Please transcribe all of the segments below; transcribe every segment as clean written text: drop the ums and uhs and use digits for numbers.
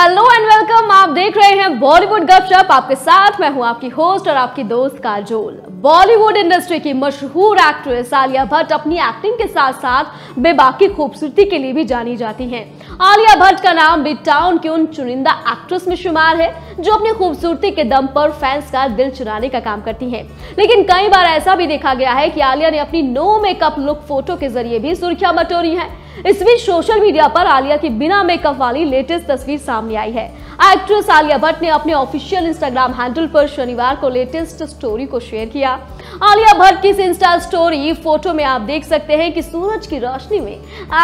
Hello and welcome, आप देख रहे हैं बॉलीवुड गपशप। आपके साथ मैं हूं आपकी होस्ट और आपकी दोस्त काजोल। बॉलीवुड इंडस्ट्री की मशहूर एक्ट्रेस आलिया भट्ट अपनी एक्टिंग के साथ साथ बेबाकी खूबसूरती के लिए भी जानी जाती हैं। आलिया भट्ट का नाम बिग टाउन की उन चुनिंदा एक्ट्रेस में शुमार है जो अपनी खूबसूरती के दम पर फैंस का दिल चुराने का काम करती है। लेकिन कई बार ऐसा भी देखा गया है कि आलिया ने अपनी नो मेकअप लुक फोटो के जरिए भी सुर्खियां बटोरी है। इस बीच सोशल मीडिया पर आलिया की बिना मेकअप वाली लेटेस्ट तस्वीर सामने आई है। एक्ट्रेस आलिया भट्ट ने अपने ऑफिशियल इंस्टाग्राम हैंडल पर शनिवार को लेटेस्ट स्टोरी को शेयर किया। आलिया भट्ट की इस इंस्टा स्टोरी फोटो में आप देख सकते हैं कि सूरज की रोशनी में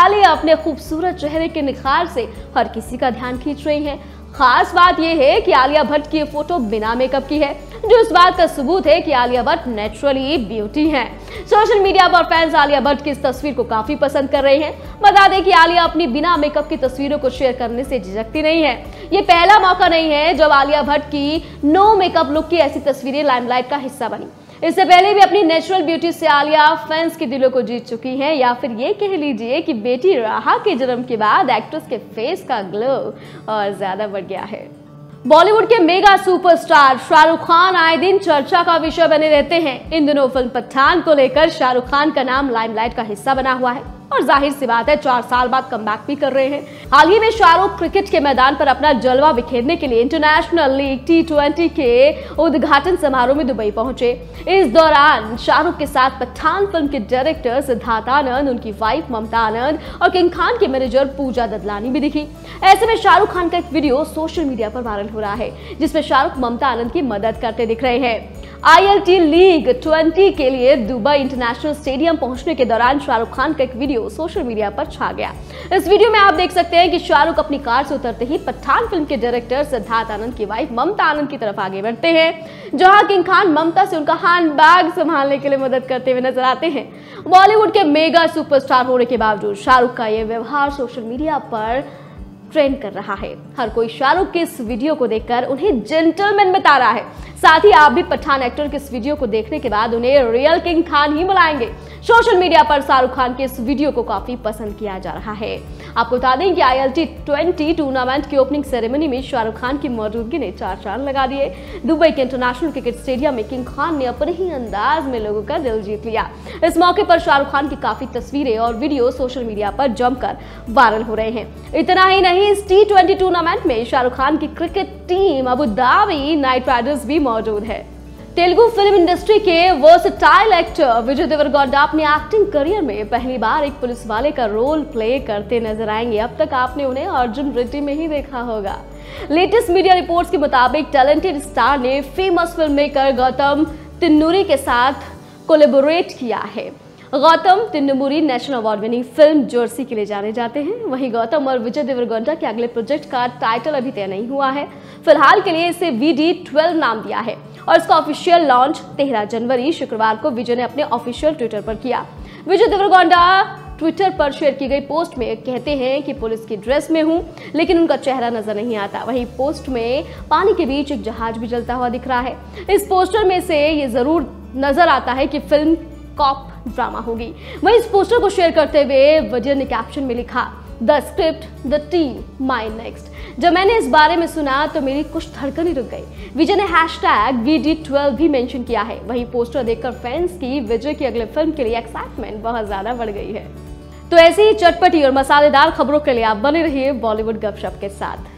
आलिया अपने खूबसूरत चेहरे के निखार से हर किसी का ध्यान खींच रही है। खास बात यह है कि आलिया भट्ट की ये फोटो बिना मेकअप की है, जो इस बात का सबूत है कि आलिया भट्ट नेचुरली ब्यूटी हैं। सोशल मीडिया पर फैंस आलिया भट्ट की इस तस्वीर को काफी पसंद कर रहे हैं। बता दें कि आलिया अपनी बिना मेकअप की तस्वीरों को शेयर करने से झिझकती नहीं है। ये पहला मौका नहीं है जब आलिया भट्ट की नो मेकअप लुक की ऐसी तस्वीरें लाइमलाइट का हिस्सा बनी। इससे पहले भी अपनी नेचुरल ब्यूटी से आलिया फैंस के दिलों को जीत चुकी हैं, या फिर ये कह लीजिए कि बेटी राहा के जन्म के बाद एक्ट्रेस के फेस का ग्लो और ज्यादा बढ़ गया है। बॉलीवुड के मेगा सुपरस्टार शाहरुख खान आए दिन चर्चा का विषय बने रहते हैं। इन दिनों फिल्म पठान को लेकर शाहरुख खान का नाम लाइमलाइट का हिस्सा बना हुआ है और जाहिर सी बात है 4 साल बाद कमबैक भी कर रहे हैं। हाल ही में शाहरुख क्रिकेट के मैदान पर अपना जलवा बिखेरने के लिए इंटरनेशनल लीग T20 के उद्घाटन समारोह में दुबई पहुंचे। इस दौरान शाहरुख के साथ पठान फिल्म के डायरेक्टर सिद्धार्थ आनंद, उनकी वाइफ ममता आनंद और किंग खान के मैनेजर पूजा ददलानी भी दिखी। ऐसे में शाहरुख खान का एक वीडियो सोशल मीडिया पर वायरल हो रहा है जिसमें शाहरुख ममता आनंद की मदद करते दिख रहे हैं। ILT20 के लिए दुबई इंटरनेशनल स्टेडियम पहुंचने के दौरान शाहरुख खान का एक वीडियो सोशल मीडिया पर छा गया। इस वीडियो में आप देख सकते हैं कि शाहरुख अपनी कार से उतरते ही पठान फिल्म के डायरेक्टर सिद्धार्थ आनंद की वाइफ ममता आनंद की तरफ आगे बढ़ते हैं, जहां किंग खान ममता से उनका हैंडबैग संभालने के लिए मदद करते हुए नजर आते हैं। बॉलीवुड के मेगा सुपरस्टार होने के बावजूद शाहरुख का यह व्यवहार सोशल मीडिया पर ट्रेंड कर रहा है। हर कोई शाहरुख के इस वीडियो को देखकर उन्हें जेंटलमैन बता रहा है। साथ ही आप भी पठान एक्टर के इस वीडियो को देखने के बाद उन्हें रियल किंग खान ही बुलाएंगे। सोशल मीडिया पर शाहरुख खान के इस वीडियो को काफी पसंद किया जा रहा है। आपको बता दें कि ILT20 टूर्नामेंट की ओपनिंग सेरेमनी में शाहरुख खान की मौजूदगी ने 4 चांद लगा दिए। दुबई के इंटरनेशनल क्रिकेट स्टेडियम में किंग खान ने अपने ही अंदाज में लोगों का दिल जीत लिया। इस मौके पर शाहरुख खान की काफी तस्वीरें और वीडियो सोशल मीडिया पर जमकर वायरल हो रहे हैं। इतना ही नहीं, इस T20 टूर्नामेंट में शाहरुख खान की cricket team Abu Dhabi night Riders भी मौजूद है। तेलुगु फिल्म इंडस्ट्री के वर्सटाइल एक्टर विजय देवरगौडा अपने एक्टिंग करियर में पहली बार एक पुलिस वाले का रोल प्ले करते नजर आएंगे। अब तक आपने उन्हें अर्जुन रेड्डी में ही देखा होगा। लेटेस्ट मीडिया रिपोर्ट्स के मुताबिक टैलेंटेड स्टार ने फेमस फिल्म मेकर गौतम तिन्नुरी के साथ कोलेबोरेट किया है। Gautam तिन्नुरी national award winning film Jersey के लिए जाने जाते हैं। वहीं गौतम और विजय देवरगौडा के अगले प्रोजेक्ट का टाइटल अभी तय नहीं हुआ है। फिलहाल के लिए इसे VD12 नाम दिया है और इसका ऑफिशियल लॉन्च 13 जनवरी शुक्रवार को विजय ने अपने ऑफिशियल ट्विटर पर किया। विजय देवरगौडा ट्विटर पर शेयर की गई पोस्ट में कहते हैं कि पुलिस की ड्रेस में हूं लेकिन उनका चेहरा नजर नहीं आता। वहीं पोस्ट में पानी के बीच एक जहाज भी जलता हुआ दिख रहा है। इस पोस्टर में से ये जरूर नजर आता है कि फिल्म कॉप ड्रामा होगी। वहीं इस पोस्टर को शेयर करते हुए विजय ने कैप्शन में लिखा, the script the team my next. जब मैंने इस बारे में सुना तो मेरी कुछ धड़कन ही रुक गई। विजय ने हैशटैग VD12 भी मेंशन किया है। वहीं पोस्टर देखकर फैंस की विजय की अगले फिल्म के लिए एक्साइटमेंट बहुत ज्यादा बढ़ गई है। तो ऐसी ही चटपटी और मसालेदार खबरों के लिए आप बने रहिए बॉलीवुड गपशप के साथ।